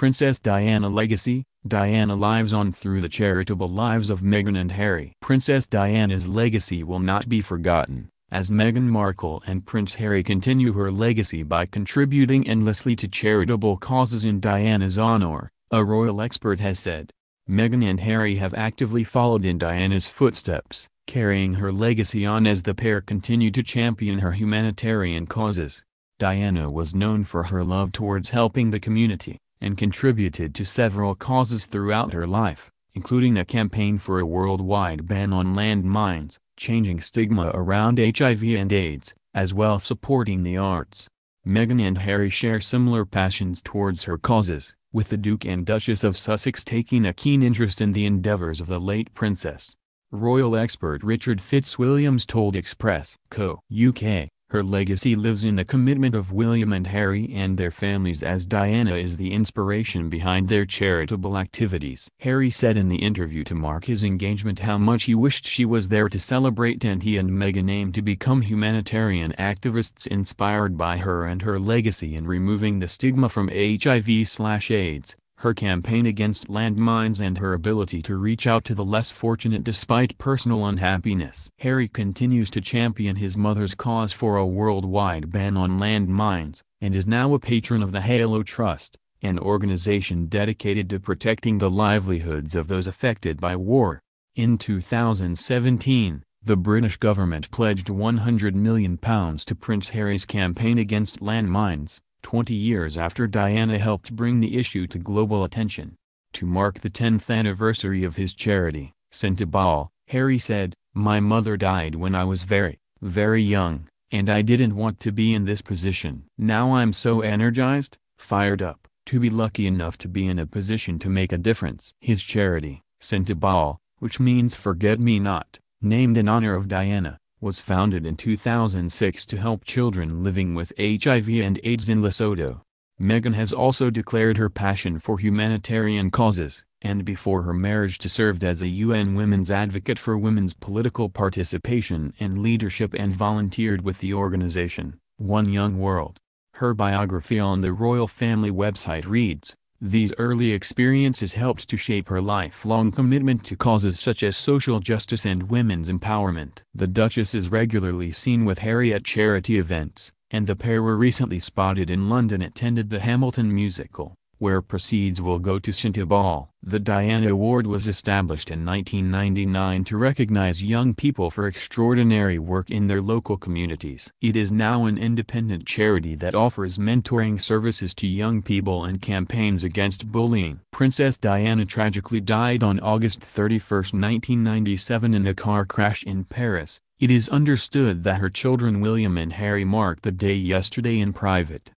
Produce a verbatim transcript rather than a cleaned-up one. Princess Diana legacy. Diana lives on through the charitable lives of Meghan and Harry. Princess Diana's legacy will not be forgotten, as Meghan Markle and Prince Harry continue her legacy by contributing endlessly to charitable causes in Diana's honor, a royal expert has said. Meghan and Harry have actively followed in Diana's footsteps, carrying her legacy on as the pair continue to champion her humanitarian causes. Diana was known for her love towards helping the community, and contributed to several causes throughout her life, including a campaign for a worldwide ban on landmines, changing stigma around H I V and AIDS, as well supporting the arts. Meghan and Harry share similar passions towards her causes, with the Duke and Duchess of Sussex taking a keen interest in the endeavors of the late princess. Royal expert Richard Fitzwilliams told Express Co. U K, her legacy lives in the commitment of William and Harry and their families, as Diana is the inspiration behind their charitable activities. Harry said in the interview to mark his engagement how much he wished she was there to celebrate, and he and Meghan aim to become humanitarian activists inspired by her and her legacy in removing the stigma from H I V slash AIDS, her campaign against landmines, and her ability to reach out to the less fortunate despite personal unhappiness. Harry continues to champion his mother's cause for a worldwide ban on landmines, and is now a patron of the Halo Trust, an organization dedicated to protecting the livelihoods of those affected by war. In two thousand seventeen, the British government pledged one hundred million pounds to Prince Harry's campaign against landmines, twenty years after Diana helped bring the issue to global attention. To mark the tenth anniversary of his charity, Sentebale, Harry said, "My mother died when I was very, very young, and I didn't want to be in this position. Now I'm so energized, fired up, to be lucky enough to be in a position to make a difference." His charity, Sentebale, which means Forget-Me-Not, named in honor of Diana, was founded in two thousand six to help children living with H I V and AIDS in Lesotho. Meghan has also declared her passion for humanitarian causes, and before her marriage she served as a U N Women's Advocate for women's political participation and leadership, and volunteered with the organization, One Young World. Her biography on the royal family website reads, "These early experiences helped to shape her lifelong commitment to causes such as social justice and women's empowerment." The Duchess is regularly seen with Harry at charity events, and the pair were recently spotted in London attended the Hamilton musical, where proceeds will go to Sentebale. The Diana Award was established in nineteen ninety-nine to recognize young people for extraordinary work in their local communities. It is now an independent charity that offers mentoring services to young people and campaigns against bullying. Princess Diana tragically died on August thirty-first, nineteen ninety-seven in a car crash in Paris. It is understood that her children William and Harry marked the day yesterday in private.